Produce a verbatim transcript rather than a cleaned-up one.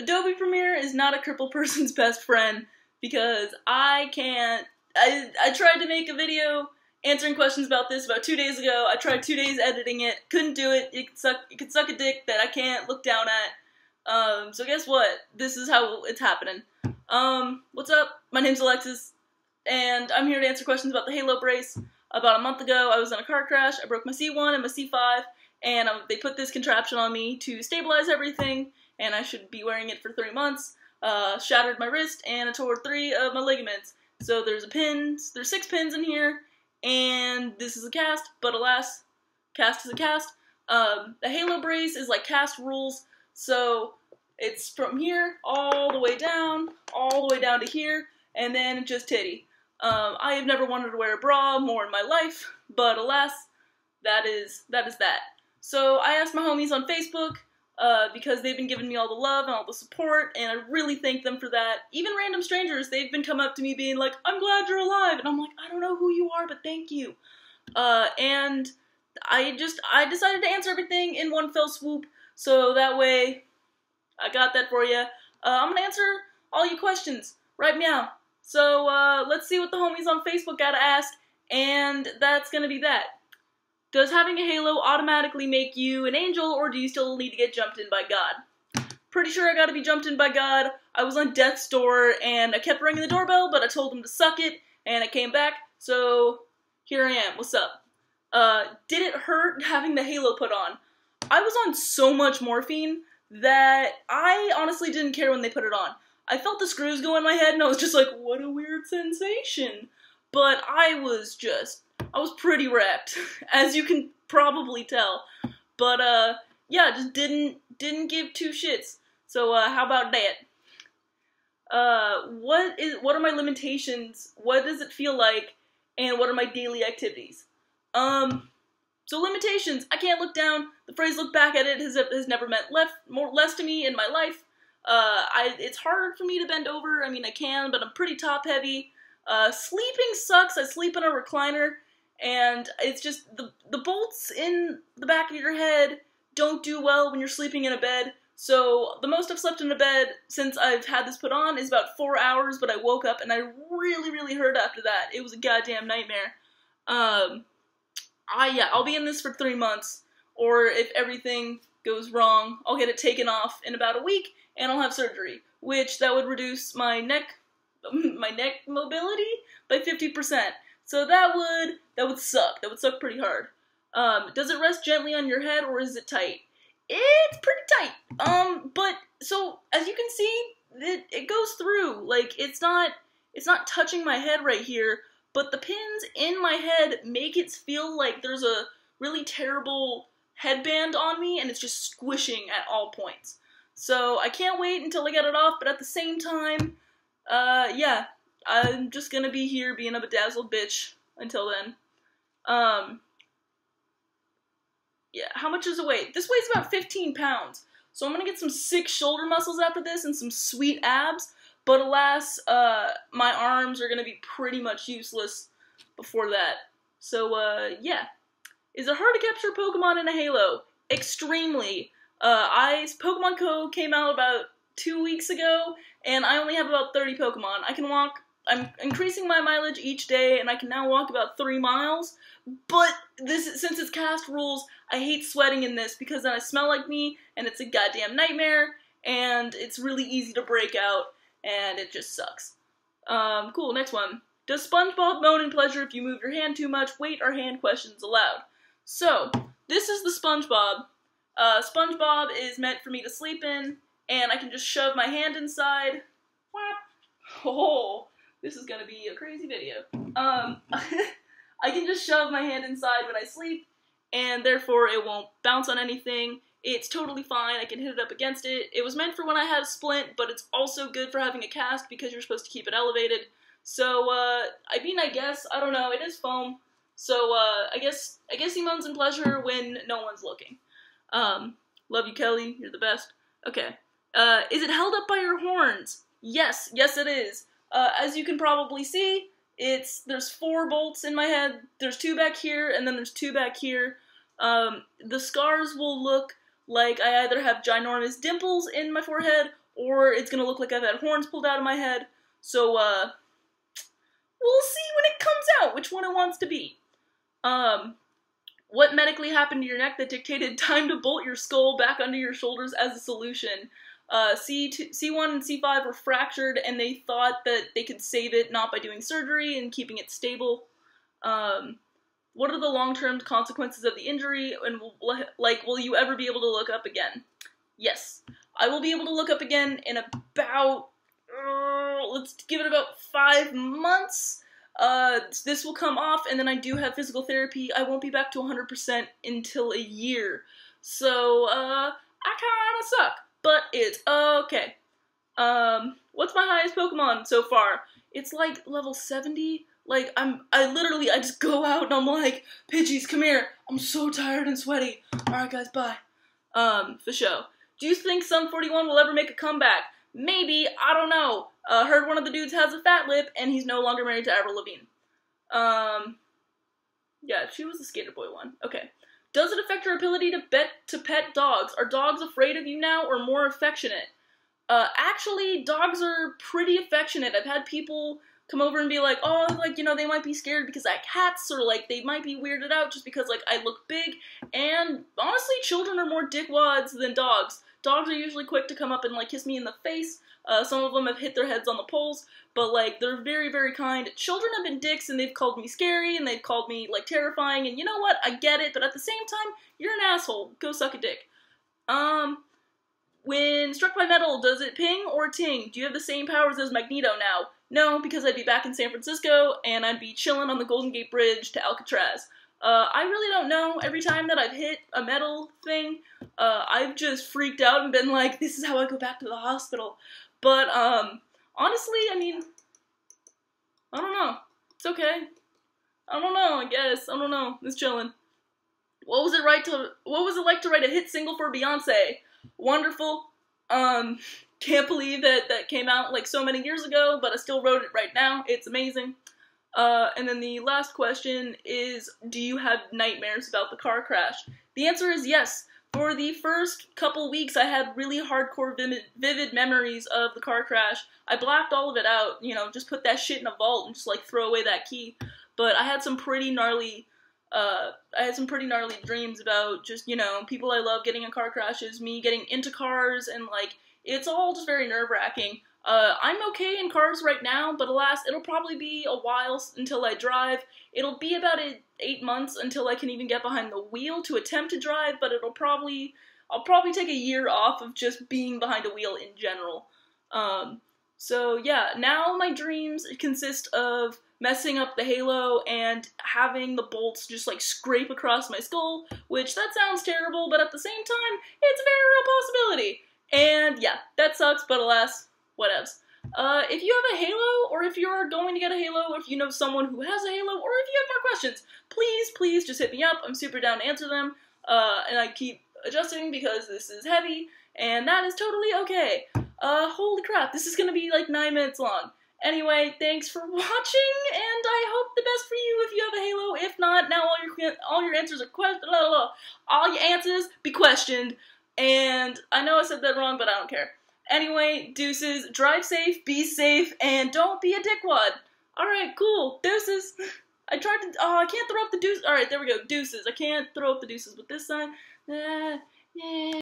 Adobe Premiere is not a crippled person's best friend, because I can't, I, I tried to make a video answering questions about this about two days ago. I tried two days editing it, couldn't do it. It could suck, it could suck a dick that I can't look down at. Um, so guess what? This is how it's happening. Um, what's up? My name's Alexis, and I'm here to answer questions about the Halo Brace. About a month ago, I was in a car crash. I broke my C one and my C five, and um, they put this contraption on me to stabilize everything, and I should be wearing it for three months. Uh, shattered my wrist, and I tore three of my ligaments. So there's a pin, there's six pins in here, and this is a cast, but alas, cast is a cast. Um, the Halo Brace is like cast rules, so it's from here all the way down, all the way down to here, and then just titty. Um, I have never wanted to wear a bra more in my life, but alas, that is that is that. So I asked my homies on Facebook, Uh, because they've been giving me all the love and all the support, and I really thank them for that. Even random strangers, they've been coming up to me being like, I'm glad you're alive, and I'm like, I don't know who you are, but thank you. Uh, and I just, I decided to answer everything in one fell swoop, so that way, I got that for you. Uh, I'm gonna answer all your questions right now. So, uh, let's see what the homies on Facebook gotta ask, and that's gonna be that. Does having a halo automatically make you an angel, or do you still need to get jumped in by God? Pretty sure I gotta be jumped in by God. I was on death's door, and I kept ringing the doorbell, but I told him to suck it, and I came back, so here I am. What's up? Uh, did it hurt having the halo put on? I was on so much morphine that I honestly didn't care when they put it on. I felt the screws go in my head, and I was just like, what a weird sensation. But I was just... I was pretty wrecked, as you can probably tell, but, uh, yeah, just didn't, didn't give two shits, so, uh, how about that? Uh, what is, what are my limitations, what does it feel like, and what are my daily activities? Um, so limitations, I can't look down, the phrase look back at it has, has never meant left, more, less to me in my life. uh, I, it's hard for me to bend over, I mean, I can, but I'm pretty top heavy. Uh, sleeping sucks, I sleep in a recliner. And it's just, the, the bolts in the back of your head don't do well when you're sleeping in a bed. So the most I've slept in a bed since I've had this put on is about four hours, but I woke up and I really, really hurt after that. It was a goddamn nightmare. Um, I, yeah, I'll be in this for three months, or if everything goes wrong, I'll get it taken off in about a week, and I'll have surgery, which that would reduce my neck, my neck mobility by fifty percent. So that would, that would suck. That would suck pretty hard. Um, does it rest gently on your head, or is it tight? It's pretty tight. Um, but, so, as you can see, it, it goes through. Like, it's not, it's not touching my head right here, but the pins in my head make it feel like there's a really terrible headband on me, and it's just squishing at all points. So, I can't wait until I get it off, but at the same time, uh, yeah. I'm just gonna be here being a bedazzled bitch until then. Um, yeah, how much does it weigh? This weighs about fifteen pounds. So I'm gonna get some sick shoulder muscles after this and some sweet abs. But alas, uh, my arms are gonna be pretty much useless before that. So, uh, yeah. Is it hard to capture Pokemon in a Halo? Extremely. Uh, I, Pokemon Go came out about two weeks ago, and I only have about thirty Pokemon. I can walk, I'm increasing my mileage each day, and I can now walk about three miles, but this, since it's cast rules, I hate sweating in this, because then I smell like me, and it's a goddamn nightmare, and it's really easy to break out, and it just sucks. Um, cool, next one. Does SpongeBob moan in pleasure if you move your hand too much? Weight or hand questions allowed. So, this is the SpongeBob. Uh, SpongeBob is meant for me to sleep in, and I can just shove my hand inside. Whap. Oh, this is gonna be a crazy video. Um, I can just shove my hand inside when I sleep, and therefore it won't bounce on anything. It's totally fine, I can hit it up against it. It was meant for when I had a splint, but it's also good for having a cast because you're supposed to keep it elevated. So, uh, I mean, I guess, I don't know, it is foam. So, uh, I guess, I guess he moans in pleasure when no one's looking. Um, love you, Kelly, you're the best. Okay. Uh, is it held up by your horns? Yes, yes it is. Uh, as you can probably see, it's, there's four bolts in my head, there's two back here, and then there's two back here. Um, the scars will look like I either have ginormous dimples in my forehead, or it's gonna look like I've had horns pulled out of my head. So, uh, we'll see when it comes out which one it wants to be. Um, what medically happened to your neck that dictated time to bolt your skull back under your shoulders as a solution? Uh, C two, C one and C five were fractured, and they thought that they could save it not by doing surgery and keeping it stable. Um, what are the long-term consequences of the injury, and will, like, will you ever be able to look up again? Yes, I will be able to look up again in about, uh, let's give it about five months. Uh, this will come off, and then I do have physical therapy. I won't be back to one hundred percent until a year, so, uh, I kinda suck. But it's okay. Um, what's my highest Pokemon so far? It's like level seventy. Like, I'm, I literally, I just go out and I'm like, Pidgeys, come here. I'm so tired and sweaty. Alright guys, bye. Um, for show. Do you think Sun forty-one will ever make a comeback? Maybe, I don't know. Uh, heard one of the dudes has a fat lip and he's no longer married to Avril Lavigne. Um, yeah, she was the skater boy one. Okay. Does it affect your ability to bet to pet dogs? Are dogs afraid of you now or more affectionate? Uh, actually, dogs are pretty affectionate. I've had people come over and be like, oh, like, you know, they might be scared because I have cats, or like they might be weirded out just because like I look big. And honestly, children are more dickwads than dogs. Dogs are usually quick to come up and like kiss me in the face. Uh, some of them have hit their heads on the poles, but like they're very, very kind. Children have been dicks, and they've called me scary, and they've called me like terrifying, and you know what? I get it, but at the same time, you're an asshole. Go suck a dick. Um, when struck by metal, does it ping or ting? Do you have the same powers as Magneto now? No, because I'd be back in San Francisco, and I'd be chilling on the Golden Gate Bridge to Alcatraz. Uh, I really don't know. Every time that I've hit a metal thing, uh, I've just freaked out and been like, this is how I go back to the hospital. But, um, honestly, I mean, I don't know. It's okay. I don't know, I guess. I don't know. It's chillin'. What was it right to, what was it like to write a hit single for Beyoncé? Wonderful. Um, can't believe that that came out, like, so many years ago, but I still wrote it right now. It's amazing. Uh, and then the last question is, do you have nightmares about the car crash? The answer is yes. For the first couple weeks, I had really hardcore vivid, vivid memories of the car crash. I blacked all of it out, you know, just put that shit in a vault and just, like, throw away that key. But I had some pretty gnarly, uh, I had some pretty gnarly dreams about just, you know, people I love getting in car crashes, me getting into cars, and, like, it's all just very nerve-wracking. Uh, I'm okay in cars right now, but alas, it'll probably be a while until I drive. It'll be about eight months until I can even get behind the wheel to attempt to drive, but it'll probably, I'll probably take a year off of just being behind a wheel in general. Um, so yeah, now my dreams consist of messing up the halo and having the bolts just like scrape across my skull, which that sounds terrible, but at the same time, it's a very real possibility. And yeah, that sucks, but alas, whatevs. Uh, if you have a Halo, or if you're going to get a Halo, or if you know someone who has a Halo, or if you have more questions, please, please just hit me up. I'm super down to answer them. Uh, and I keep adjusting because this is heavy, and that is totally okay. Uh, holy crap, this is gonna be like nine minutes long. Anyway, thanks for watching, and I hope the best for you if you have a Halo. If not, now all your all your answers are questioned. All your answers be questioned. And I know I said that wrong, but I don't care. Anyway, deuces, drive safe, be safe, and don't be a dickwad. Alright, cool, deuces. I tried to, oh, I can't throw up the deuces. Alright, there we go, deuces. I can't throw up the deuces with this sign. Uh, yeah.